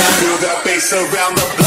feel that bass around the